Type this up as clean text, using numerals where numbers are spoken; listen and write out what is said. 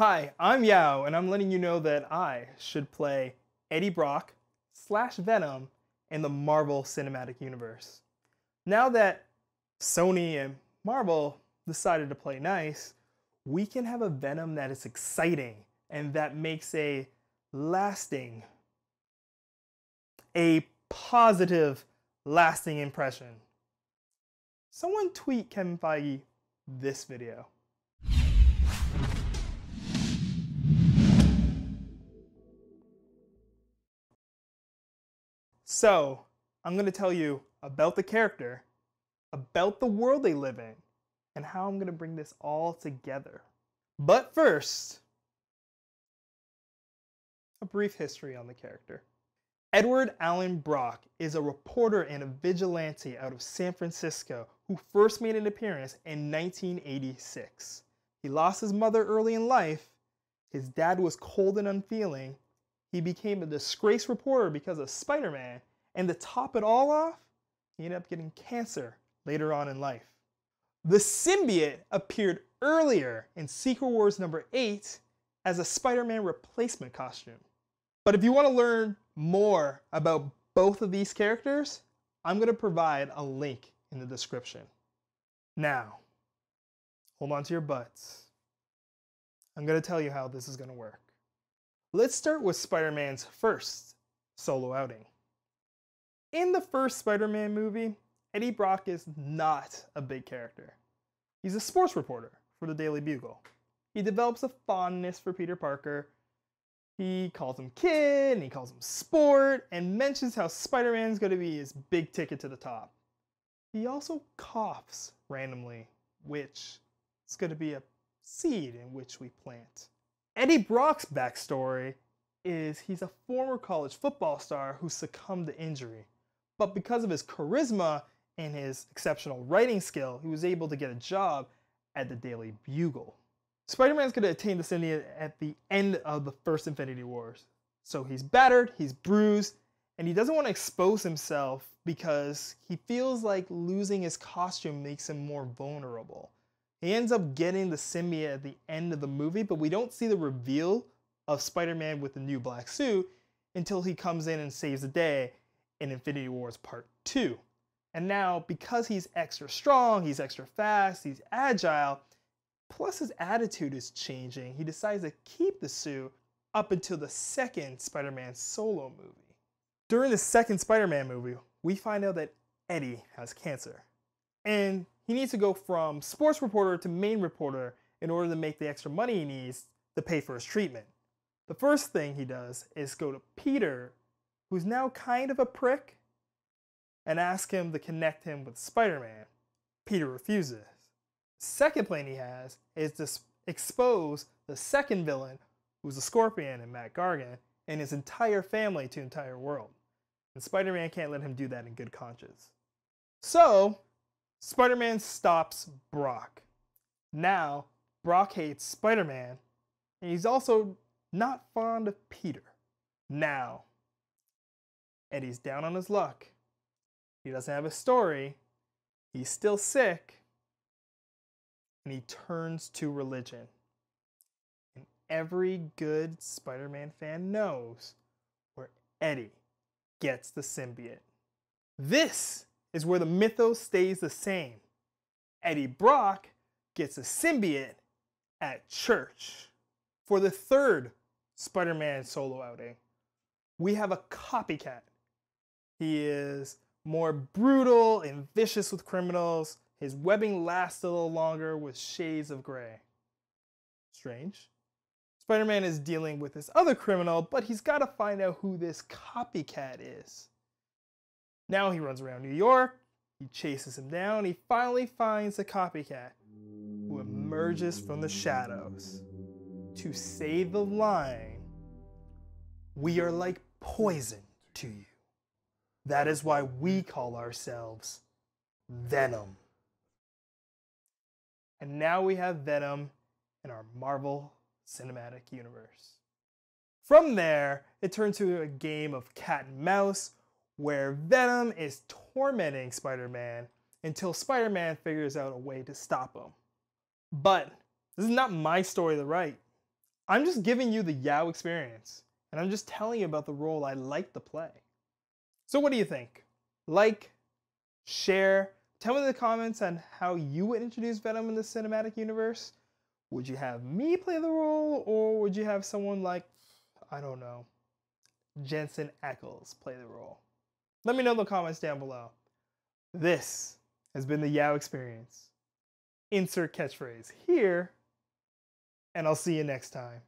Hi, I'm Yao, and I'm letting you know that I should play Eddie Brock / Venom in the Marvel Cinematic Universe. Now that Sony and Marvel decided to play nice, we can have a Venom that is exciting and that makes a lasting, a positive, lasting impression. Someone tweet Kevin Feige this video. So, I'm going to tell you about the character, about the world they live in, and how I'm going to bring this all together. But first, a brief history on the character. Edward Allen Brock is a reporter and a vigilante out of San Francisco who first made an appearance in 1986. He lost his mother early in life, his dad was cold and unfeeling, he became a disgraced reporter because of Spider-Man, and to top it all off, he ended up getting cancer later on in life. The symbiote appeared earlier in Secret Wars #8 as a Spider-Man replacement costume. But if you want to learn more about both of these characters, I'm going to provide a link in the description. Now, hold on to your butts. I'm going to tell you how this is going to work. Let's start with Spider-Man's first solo outing. In the first Spider-Man movie, Eddie Brock is not a big character. He's a sports reporter for the Daily Bugle. He develops a fondness for Peter Parker. He calls him kid, and he calls him sport, and mentions how Spider-Man's going to be his big ticket to the top. He also coughs randomly, which is going to be a seed in which we plant. Eddie Brock's backstory is he's a former college football star who succumbed to injury, but because of his charisma and his exceptional writing skill, he was able to get a job at the Daily Bugle. Spider-Man's going to attain the symbiote at the end of the first Infinity Wars. So he's battered, he's bruised, and he doesn't want to expose himself because he feels like losing his costume makes him more vulnerable. He ends up getting the symbiote at the end of the movie, but we don't see the reveal of Spider-Man with the new black suit until he comes in and saves the day in Infinity Wars Part 2. And now, because he's extra strong, he's extra fast, he's agile, plus his attitude is changing, he decides to keep the suit up until the second Spider-Man solo movie. During the second Spider-Man movie, we find out that Eddie has cancer, and he needs to go from sports reporter to main reporter in order to make the extra money he needs to pay for his treatment. The first thing he does is go to Peter, who's now kind of a prick, and ask him to connect him with Spider-Man. Peter refuses. Second plan he has is to expose the second villain, who's a Scorpion and Matt Gargan, and his entire family to the entire world. And Spider-Man can't let him do that in good conscience. So, Spider-Man stops Brock. Now, Brock hates Spider-Man, and he's also not fond of Peter. Now, Eddie's down on his luck. He doesn't have a story. He's still sick. And he turns to religion. And every good Spider-Man fan knows where Eddie gets the symbiote. This is where the mythos stays the same. Eddie Brock gets a symbiote at church. For the third Spider-Man solo outing, we have a copycat. He is more brutal and vicious with criminals. His webbing lasts a little longer with shades of gray. Strange. Spider-Man is dealing with this other criminal, but he's got to find out who this copycat is. Now he runs around New York, he chases him down, he finally finds the copycat, who emerges from the shadows. To save the line, "We are like poison to you. That is why we call ourselves Venom." And now we have Venom in our Marvel Cinematic Universe. From there, it turns to a game of cat and mouse where Venom is tormenting Spider-Man until Spider-Man figures out a way to stop him. But this is not my story to write. I'm just giving you the Yao experience, and I'm just telling you about the role I like to play. So what do you think? Like, share, tell me in the comments on how you would introduce Venom in the cinematic universe. Would you have me play the role, or would you have someone like, I don't know, Jensen Eccles play the role? Let me know in the comments down below. This has been the Yao experience. Insert catchphrase here, and I'll see you next time.